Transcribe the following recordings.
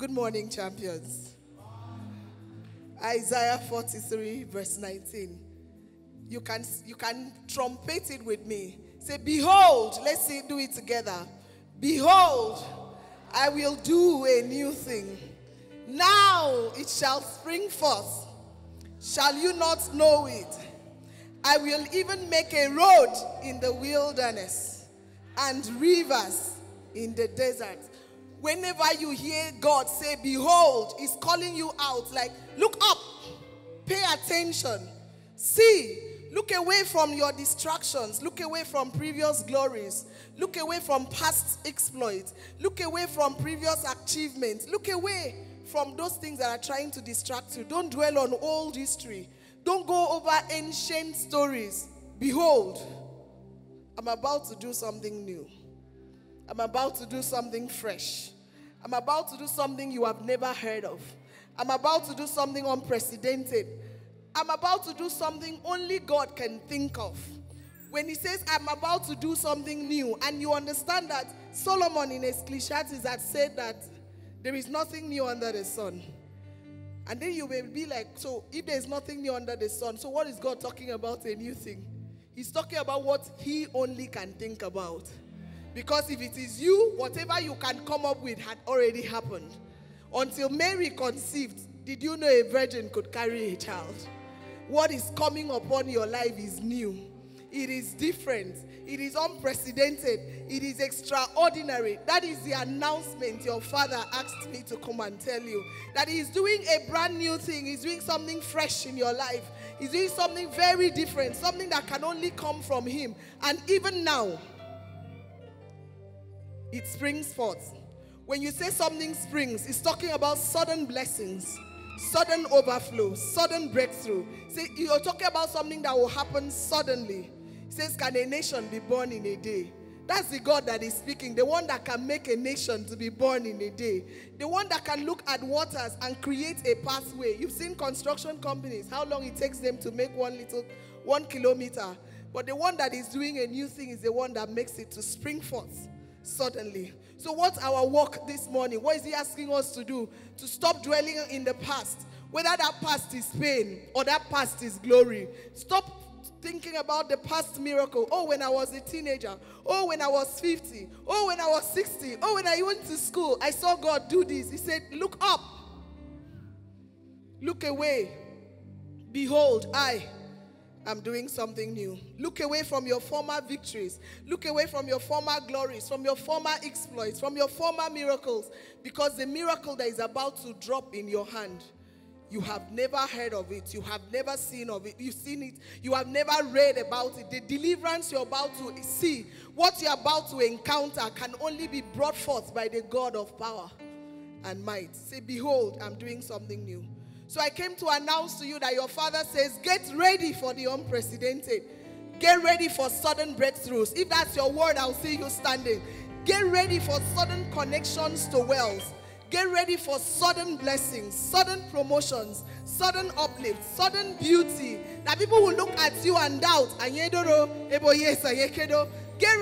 Good morning, champions. Isaiah 43, verse 19. You can trumpet it with me. Say, behold, let's see, do it together. Behold, I will do a new thing. Now it shall spring forth. Shall you not know it? I will even make a road in the wilderness and rivers in the desert. Whenever you hear God say, behold, he's calling you out. Like, look up, pay attention, see, look away from your distractions, look away from previous glories, look away from past exploits, look away from previous achievements, look away from those things that are trying to distract you. Don't dwell on old history. Don't go over ancient stories. Behold, I'm about to do something new. I'm about to do something fresh. I'm about to do something you have never heard of. I'm about to do something unprecedented. I'm about to do something only God can think of. When he says, I'm about to do something new, and you understand that Solomon in Ecclesiastes had said that there is nothing new under the sun. And then you may be like, so if there's nothing new under the sun, so what is God talking about a new thing? He's talking about what he only can think about. Because if it is you, whatever you can come up with had already happened. Until Mary conceived, did you know a virgin could carry a child? What is coming upon your life is new. It is different. It is unprecedented. It is extraordinary. That is the announcement your father asked me to come and tell you. That he's doing a brand new thing. He's doing something fresh in your life. He's doing something very different. Something that can only come from him. And even now, it springs forth. When you say something springs, it's talking about sudden blessings, sudden overflow, sudden breakthrough. See, you're talking about something that will happen suddenly. It says, can a nation be born in a day? That's the God that is speaking, the one that can make a nation to be born in a day, the one that can look at waters and create a pathway. You've seen construction companies, how long it takes them to make one kilometer. But the one that is doing a new thing is the one that makes it to spring forth suddenly. So what's our work this morning? What is he asking us to do? To stop dwelling in the past. Whether that past is pain or that past is glory. Stop thinking about the past miracle. Oh, when I was a teenager. Oh, when I was 50. Oh, when I was 60. Oh, when I went to school, I saw God do this. He said, look up. Look away. Behold, I'm doing something new. Look away from your former victories. Look away from your former glories, from your former exploits, from your former miracles. Because the miracle that is about to drop in your hand, you have never heard of it. You have never seen of it. You've seen it. You have never read about it. The deliverance you're about to see, what you're about to encounter can only be brought forth by the God of power and might. Say, behold, I'm doing something new. So I came to announce to you that your father says, get ready for the unprecedented. Get ready for sudden breakthroughs. If that's your word, I'll see you standing. Get ready for sudden connections to wells. Get ready for sudden blessings, sudden promotions, sudden uplift, sudden beauty. That people will look at you and doubt. Get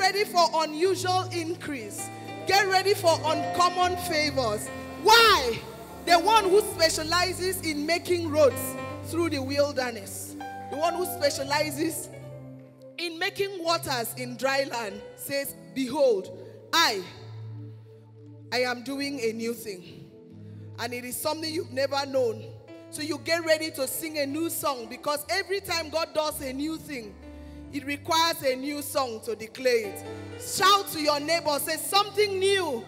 ready for unusual increase. Get ready for uncommon favors. Why? The one who specializes in making roads through the wilderness. The one who specializes in making waters in dry land says, behold, I am doing a new thing. And it is something you've never known. So you get ready to sing a new song, because every time God does a new thing, it requires a new song to declare it. Shout to your neighbor, say, something new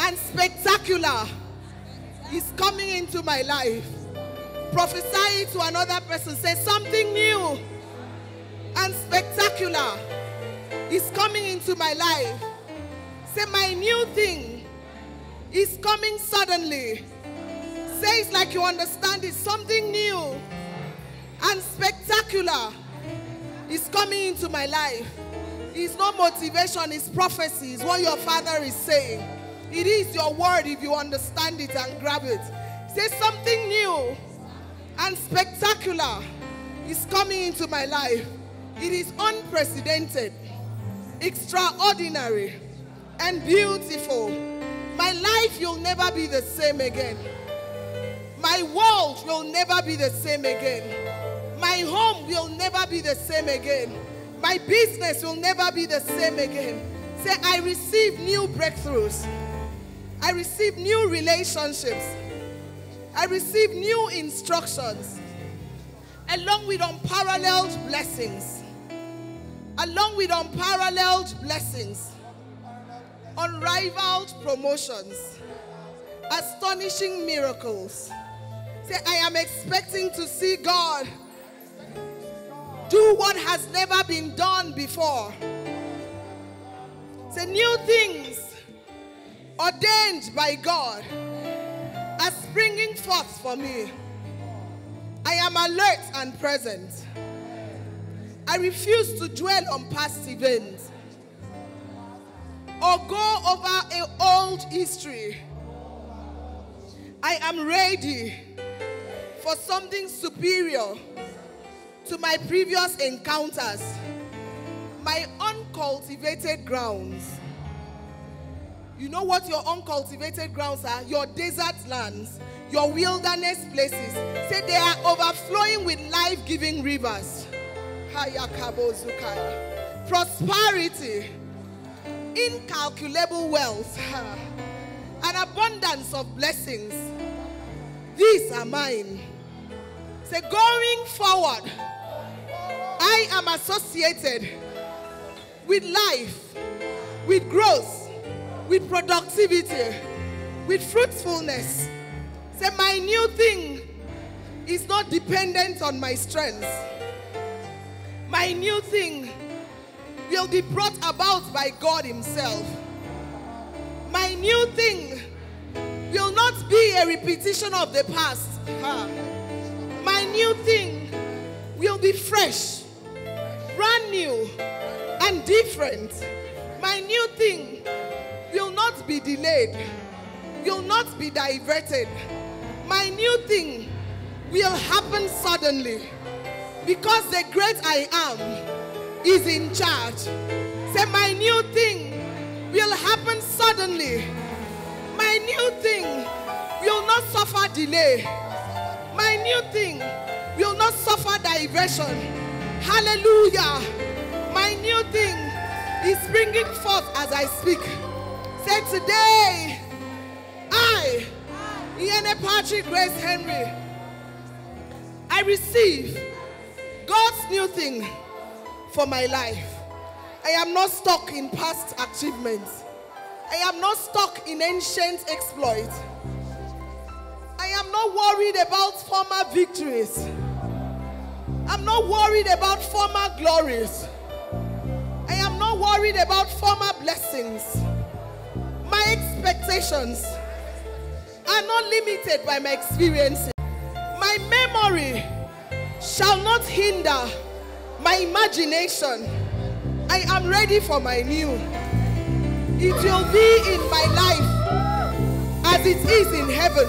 and spectacular is coming into my life. Prophesy it to another person. Say, something new and spectacular is coming into my life. Say, my new thing is coming suddenly. Say it like you understand it. Something new and spectacular is coming into my life. It's not motivation, it's prophecy. It's what your father is saying. It is your word if you understand it and grab it. Say, something new and spectacular is coming into my life. It is unprecedented, extraordinary, and beautiful. My life, you'll never be the same again. My world will never be the same again. My home will never be the same again. My business will never be the same again. Say, I receive new breakthroughs. I receive new relationships. I receive new instructions, along with unparalleled blessings. Along with unparalleled blessings, unrivaled promotions, astonishing miracles. Say, I am expecting to see God do what has never been done before. Say, new things ordained by God are springing forth for me. I am alert and present. I refuse to dwell on past events or go over an old history. I am ready for something superior to my previous encounters, my uncultivated grounds. You know what your uncultivated grounds are? Your desert lands, your wilderness places. Say they are overflowing with life-giving rivers. Prosperity, incalculable wealth, an abundance of blessings. These are mine. Say, going forward, I am associated with life, with growth, with productivity, with fruitfulness. Say, my new thing is not dependent on my strengths. My new thing will be brought about by God Himself. My new thing will not be a repetition of the past. My new thing will be fresh, brand new, and different. My new thing will not be delayed, will not be diverted. My new thing will happen suddenly, because the great I am is in charge. Say, my new thing will happen suddenly. My new thing will not suffer delay. My new thing will not suffer diversion. Hallelujah. My new thing is springing forth as I speak. Say, today, I, Inyene Patrick-Grace Henry, I receive God's new thing for my life. I am not stuck in past achievements. I am not stuck in ancient exploits. I am not worried about former victories. I'm not worried about former glories. I am not worried about former blessings. My expectations are not limited by my experiences. My memory shall not hinder my imagination. I am ready for my new. It will be in my life as it is in heaven.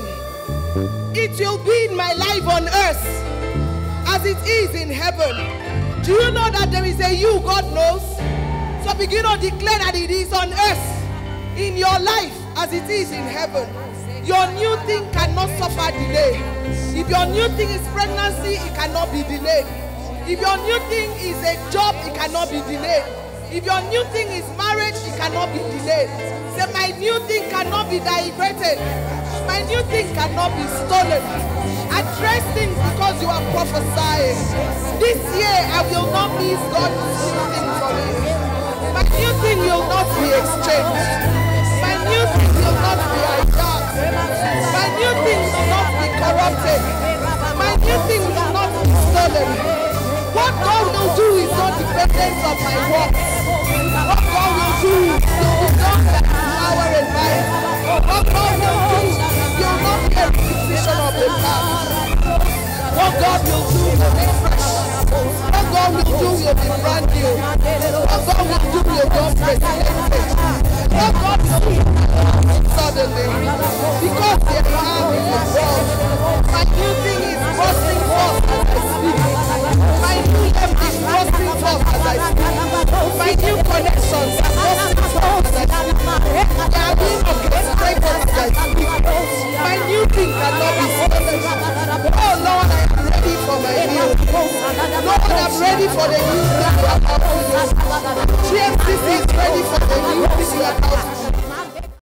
It will be in my life on earth as it is in heaven. Do you know that there is a you God knows? So begin to declare that it is on earth in your life as it is in heaven. Your new thing cannot suffer delay. If your new thing is pregnancy, it cannot be delayed. If your new thing is a job, it cannot be delayed. If your new thing is marriage, it cannot be delayed. Say, my new thing cannot be diverted. My new thing cannot be stolen. Address things because you are prophesying. This year, I will not miss God's new thing for me. My new thing will not be exchanged. My new thing will not be hijacked. My new thing will not be corrupted. My new thing will not be stolen. What God will do is not dependent on my works. What God will do is not power and might. What God will do will not be a repetition of the past. What God will do will be fresh. What God will do will be brand new. What God will do will not be presented. What God will do suddenly, because they are in the world. My new thing is bursting forth as I speak. My new M is bursting forth as I speak. My new connections are bursting forth as I speak. They are being orchestrated are ready for the new.